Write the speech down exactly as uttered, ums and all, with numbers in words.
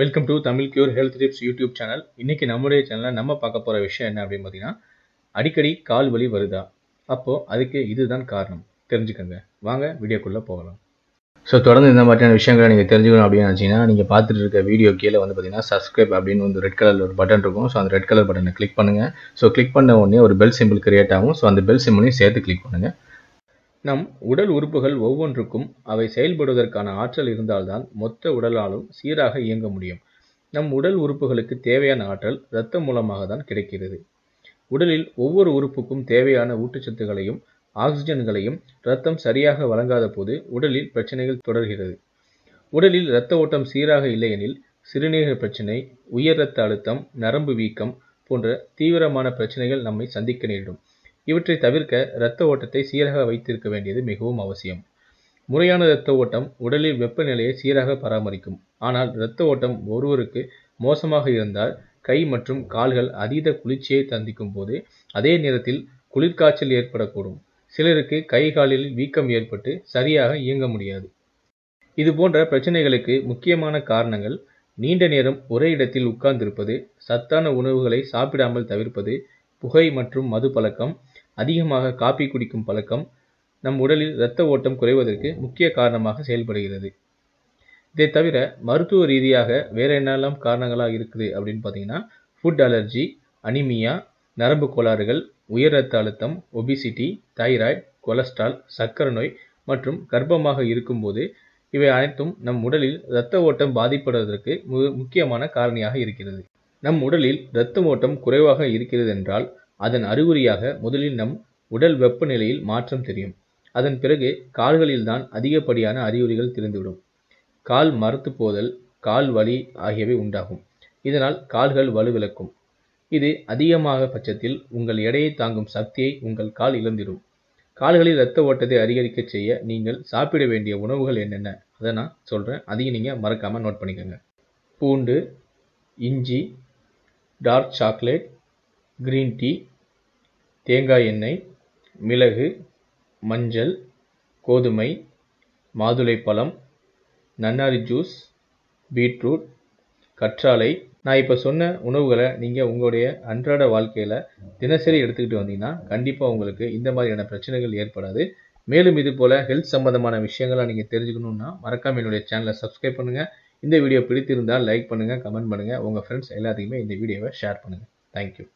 Welcome to Tamil cure health tips YouTube channel. இன்றைக்கி நம்முடைய சேனலில் நம்ம பார்க்க போகிற விஷயம் என்ன அப்படின்னு பார்த்தீங்கன்னா, அடிக்கடி கால் வலி வருதா? அப்போது அதுக்கு இதுதான் காரணம் தெரிஞ்சுக்கோங்க. வாங்க வீடியோக்குள்ளே போகலாம். ஸோ தொடர்ந்து இந்த மாதிரியான விஷயங்களை நீங்கள் தெரிஞ்சுக்கணும் அப்படின்னு நினச்சிங்கன்னா, நீங்கள் பார்த்துட்டு இருக்க வீடியோ கீழே வந்து பார்த்தீங்கன்னா சப்ஸ்கிரைப் அப்படின்னு வந்து ரெட் கலரில் ஒரு பட்டன் இருக்கும். ஸோ அந்த ரெட் கலர் பட்டனை கிளிக் பண்ணுங்கள். ஸோ கிளிக் பண்ண உடனே ஒரு பெல் சிம்பிள் கிரியேட் ஆகும். ஸோ அந்த பெல் சிம்பிளையும் சேர்த்து கிளிக் பண்ணுங்கள். நம் உடல் உறுப்புகள் ஒவ்வொன்றுக்கும் அவை செயல்படுவதற்கான ஆற்றல் இருந்தால்தான் மொத்த உடலாலும் சீராக இயங்க முடியும். நம் உடல் உறுப்புகளுக்கு தேவையான ஆற்றல் இரத்தம் மூலமாக தான் கிடைக்கிறது. உடலில் ஒவ்வொரு உறுப்புக்கும் தேவையான ஊட்டச்சத்துக்களையும் ஆக்சிஜன்களையும் இரத்தம் சரியாக வழங்காத போது உடலில் பிரச்சனைகள் தொடர்கிறது. உடலில் இரத்த ஓட்டம் சீராக இல்லையெனில் சிறுநீரக பிரச்சனை, உயர் இரத்த அழுத்தம், நரம்பு வீக்கம் போன்ற தீவிரமான பிரச்சனைகள் நம்மை சந்திக்க நேரிடும். இவற்றை தவிர்க்க இரத்த ஓட்டத்தை சீராக வைத்திருக்க வேண்டியது மிகவும் அவசியம். முறையான இரத்த ஓட்டம் உடலில் வெப்பநிலையை சீராக பராமரிக்கும். ஆனால் இரத்த ஓட்டம் ஒருவருக்கு மோசமாக இருந்தால் கை மற்றும் கால்கள் அதீத குளிர்ச்சியை சந்திக்கும் போது அதே நேரத்தில் குளிர்காய்ச்சல் ஏற்படக்கூடும். சிலருக்கு கை காலில் வீக்கம் ஏற்பட்டு சரியாக இயங்க முடியாது. இது போன்ற பிரச்சனைகளுக்கு முக்கியமான காரணங்கள் நீண்ட நேரம் ஒரே இடத்தில் உட்கார்ந்திருப்பது, சத்தான உணவுகளை சாப்பிடாமல் தவிர்ப்பது, புகை மற்றும் மது பழக்கம், அதிகமாக காபி குடிக்கும் பழக்கம் நம் உடலில் இரத்த ஓட்டம் குறைவதற்கு முக்கிய காரணமாக செயல்படுகிறது. இதை தவிர மருத்துவ ரீதியாக வேற என்னெல்லாம் காரணங்களாக இருக்குது அப்படின்னு பார்த்தீங்கன்னா, ஃபுட் அலர்ஜி, அனிமியா, நரம்பு கோளாறுகள், உயர் இரத்த அழுத்தம், ஒபிசிட்டி, தைராய்டு, கொலஸ்ட்ரால், சர்க்கரை நோய் மற்றும் கர்ப்பமாக இருக்கும்போது இவை அனைத்தும் நம் உடலில் இரத்த ஓட்டம் பாதிப்படுவதற்கு முக்கியமான காரணியாக இருக்கிறது. நம் உடலில் இரத்த ஓட்டம் குறைவாக இருக்கிறது என்றால் அதன் அறிகுறியாக முதலில் நம் உடல் வெப்பநிலையில் மாற்றம் தெரியும். அதன் பிறகு கால்களில்தான் அதிகப்படியான அறிகுறிகள் தெரிந்துவிடும். கால் மரத்து போதல், கால் வலி ஆகியவை உண்டாகும். இதனால் கால்கள் வலுவிழக்கும். இது அதிகமாக பட்சத்தில் உங்கள் எடையை தாங்கும் சக்தியை உங்கள் கால் இழந்திடும். கால்களில் இரத்த ஓட்டத்தை அதிகரிக்க செய்ய நீங்கள் சாப்பிட வேண்டிய உணவுகள் என்னென்ன அதை நான் சொல்கிறேன். அதையும் நீங்கள் மறக்காமல் நோட் பண்ணிக்கோங்க. பூண்டு, இஞ்சி, டார்க் சாக்லேட், கிரீன் டீ, தேங்காய் எண்ணெய், மிளகு, மஞ்சள், கோதுமை, மாதுளைப்பழம், நன்னாரி ஜூஸ், பீட்ரூட், கற்றாழை. நான் இப்போ சொன்ன உணவுகளை நீங்கள் உங்களுடைய அன்றாட வாழ்க்கையில் தினசரி எடுத்துக்கிட்டு வந்தீங்கன்னா கண்டிப்பாக உங்களுக்கு இந்த மாதிரியான பிரச்சனைகள் ஏற்படாது. மேலும் இது போல் ஹெல்த் சம்பந்தமான விஷயங்களை நீங்கள் தெரிஞ்சுக்கணுன்னா மறக்காமல் என்னுடைய சேனலை சப்ஸ்கிரைப் பண்ணுங்கள். இந்த வீடியோ பிடித்திருந்தால் லைக் பண்ணுங்கள், கமெண்ட் பண்ணுங்கள். உங்கள் ஃப்ரெண்ட்ஸ் எல்லாத்துக்குமே இந்த வீடியோவை ஷேர் பண்ணுங்கள். தேங்க்யூ.